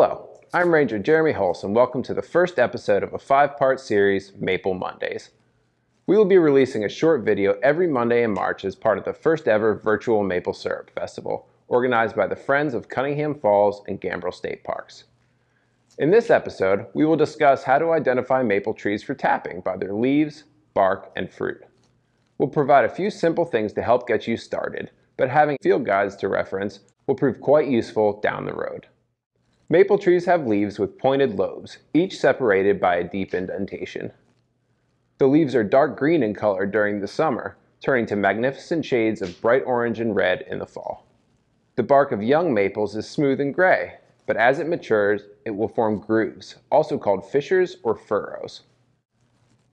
Hello, I'm Ranger Jeremy Hulse, and welcome to the first episode of a five-part series, Maple Mondays. We will be releasing a short video every Monday in March as part of the first ever virtual Maple Syrup Festival, organized by the Friends of Cunningham Falls and Gambrills State Parks. In this episode, we will discuss how to identify maple trees for tapping by their leaves, bark, and fruit. We'll provide a few simple things to help get you started, but having field guides to reference will prove quite useful down the road. Maple trees have leaves with pointed lobes, each separated by a deep indentation. The leaves are dark green in color during the summer, turning to magnificent shades of bright orange and red in the fall. The bark of young maples is smooth and gray, but as it matures, it will form grooves, also called fissures or furrows.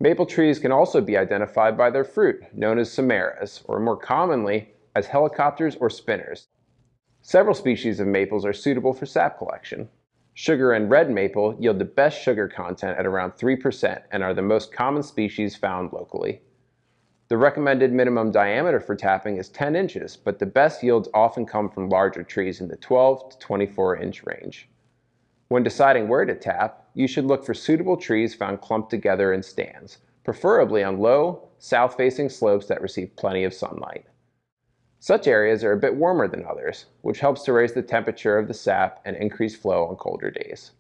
Maple trees can also be identified by their fruit, known as samaras, or more commonly, as helicopters or spinners. Several species of maples are suitable for sap collection. Sugar and red maple yield the best sugar content at around 3% and are the most common species found locally. The recommended minimum diameter for tapping is 10 inches, but the best yields often come from larger trees in the 12 to 24 inch range. When deciding where to tap, you should look for suitable trees found clumped together in stands, preferably on low, south-facing slopes that receive plenty of sunlight. Such areas are a bit warmer than others, which helps to raise the temperature of the sap and increase flow on colder days.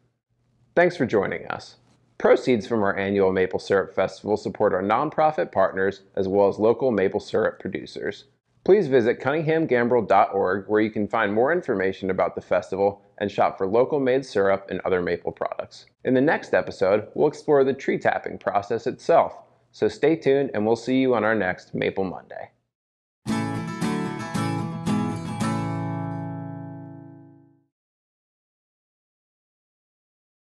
Thanks for joining us. Proceeds from our annual Maple Syrup Festival support our nonprofit partners as well as local maple syrup producers. Please visit cunninghamgambrill.org where you can find more information about the festival and shop for local made syrup and other maple products. In the next episode, we'll explore the tree tapping process itself, so stay tuned and we'll see you on our next Maple Monday.